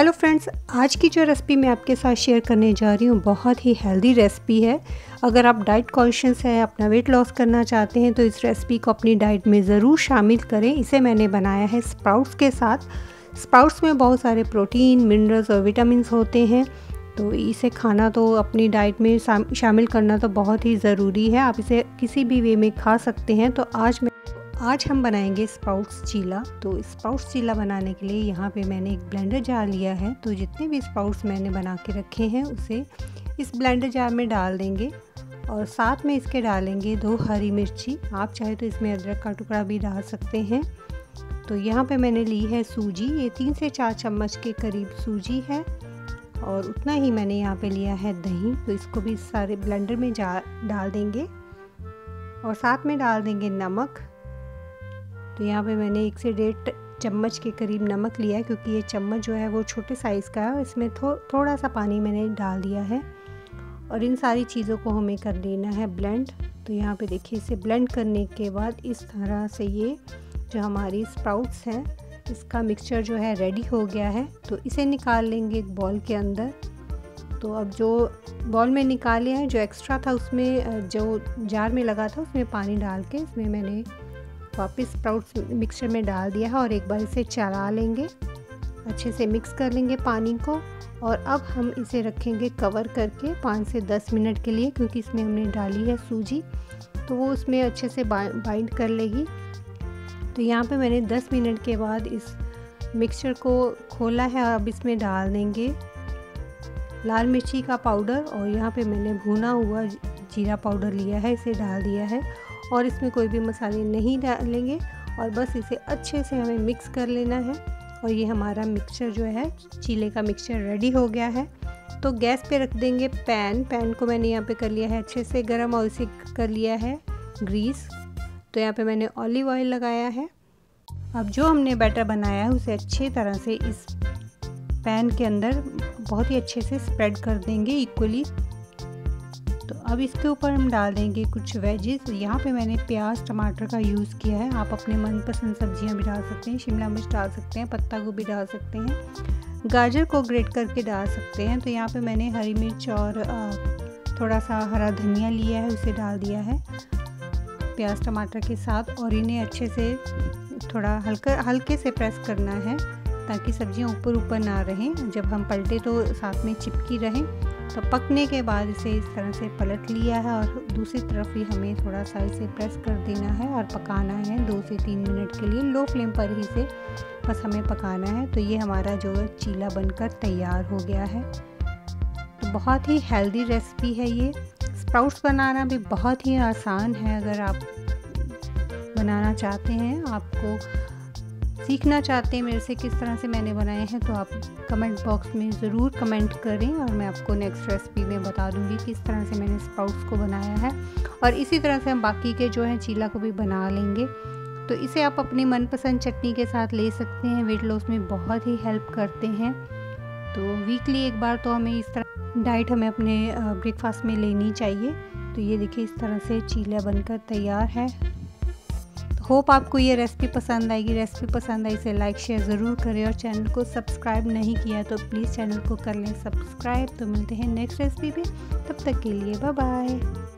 Hello friends, आज की जो रेसिपी मैं आपके साथ शेयर करने जा रही हूँ बहुत ही हेल्दी रेसिपी है। अगर आप डाइट कॉन्शियस हैं, अपना वेट लॉस करना चाहते हैं तो इस रेसिपी को अपनी डाइट में ज़रूर शामिल करें। इसे मैंने बनाया है स्प्राउट्स के साथ। स्प्राउट्स में बहुत सारे प्रोटीन, मिनरल्स और विटामिन्स होते हैं, तो इसे खाना तो अपनी डाइट में शामिल करना तो बहुत ही ज़रूरी है। आप इसे किसी भी वे में खा सकते हैं। तो आज हम बनाएंगे स्प्राउट्स चीला। तो स्प्राउट्स चीला बनाने के लिए यहाँ पे मैंने एक ब्लेंडर जार लिया है। तो जितने भी स्प्राउट्स मैंने बना के रखे हैं उसे इस ब्लेंडर जार में डाल देंगे और साथ में इसके डालेंगे 2 हरी मिर्ची। आप चाहे तो इसमें अदरक का टुकड़ा भी डाल सकते हैं। तो यहाँ पे मैंने ली है सूजी, ये 3 से 4 चम्मच के करीब सूजी है और उतना ही मैंने यहाँ पर लिया है दही। तो इसको भी सारे ब्लेंडर में डाल देंगे और साथ में डाल देंगे नमक। तो यहाँ पे मैंने 1 से 1.5 चम्मच के करीब नमक लिया है, क्योंकि ये चम्मच जो है वो छोटे साइज़ का है। इसमें थोड़ा सा पानी मैंने डाल दिया है और इन सारी चीज़ों को हमें कर लेना है ब्लेंड। तो यहाँ पे देखिए, इसे ब्लेंड करने के बाद इस तरह से ये जो हमारी स्प्राउट्स हैं इसका मिक्सचर जो है रेडी हो गया है। तो इसे निकाल लेंगे एक बॉल के अंदर। तो अब जो बॉल में निकाले हैं, जो एक्स्ट्रा था उसमें, जो जार में लगा था उसमें पानी डाल के इसमें मैंने वापस स्प्राउट्स मिक्सचर में डाल दिया है और एक बार इसे चला लेंगे, अच्छे से मिक्स कर लेंगे पानी को। और अब हम इसे रखेंगे कवर करके 5 से 10 मिनट के लिए, क्योंकि इसमें हमने डाली है सूजी तो वो उसमें अच्छे से बाइंड कर लेगी। तो यहाँ पे मैंने 10 मिनट के बाद इस मिक्सचर को खोला है और अब इसमें डाल देंगे लाल मिर्ची का पाउडर और यहाँ पे मैंने भुना हुआ जीरा पाउडर लिया है, इसे डाल दिया है। और इसमें कोई भी मसाले नहीं डालेंगे और बस इसे अच्छे से हमें मिक्स कर लेना है। और ये हमारा मिक्सचर जो है चीले का मिक्सचर रेडी हो गया है। तो गैस पे रख देंगे पैन को मैंने यहाँ पे कर लिया है अच्छे से गर्म और इसे कर लिया है ग्रीस। तो यहाँ पे मैंने ऑलिव ऑयल लगाया है। अब जो हमने बैटर बनाया है उसे अच्छी तरह से इस पैन के अंदर बहुत ही अच्छे से स्प्रेड कर देंगे इक्वली। तो अब इसके ऊपर हम डाल देंगे कुछ वेजेस। यहाँ पे मैंने प्याज, टमाटर का यूज़ किया है। आप अपने मनपसंद सब्जियाँ भी डाल सकते हैं, शिमला मिर्च डाल सकते हैं, पत्ता गोभी डाल सकते हैं, गाजर को ग्रेट करके डाल सकते हैं। तो यहाँ पे मैंने हरी मिर्च और थोड़ा सा हरा धनिया लिया है, उसे डाल दिया है प्याज टमाटर के साथ और इन्हें अच्छे से थोड़ा हल्के से प्रेस करना है ताकि सब्जियाँ ऊपर ना रहें। जब हम पलटे तो साथ में चिपकी रहें। तो पकने के बाद इसे इस तरह से पलट लिया है और दूसरी तरफ भी हमें थोड़ा सा इसे प्रेस कर देना है और पकाना है 2 से 3 मिनट के लिए। लो फ्लेम पर ही इसे बस हमें पकाना है। तो ये हमारा जो चीला बनकर तैयार हो गया है। तो बहुत ही हेल्दी रेसिपी है ये। स्प्राउट्स बनाना भी बहुत ही आसान है। अगर आप बनाना चाहते हैं, आपको सीखना चाहते हैं मेरे से किस तरह से मैंने बनाए हैं, तो आप कमेंट बॉक्स में ज़रूर कमेंट करें और मैं आपको नेक्स्ट रेसिपी में बता दूंगी किस तरह से मैंने स्प्राउट्स को बनाया है। और इसी तरह से हम बाकी के जो हैं चीला को भी बना लेंगे। तो इसे आप अपनी मनपसंद चटनी के साथ ले सकते हैं, वेट लॉस में बहुत ही हेल्प करते हैं। तो वीकली एक बार तो हमें इस तरह डाइट हमें अपने ब्रेकफास्ट में लेनी चाहिए। तो ये देखिए, इस तरह से चीला बनकर तैयार है। होप आपको ये रेसिपी पसंद आएगी। रेसिपी पसंद आई इसे लाइक शेयर ज़रूर करें और चैनल को सब्सक्राइब नहीं किया तो प्लीज़ चैनल को कर लें सब्सक्राइब। तो मिलते हैं नेक्स्ट रेसिपी में, तब तक के लिए बाय बाय।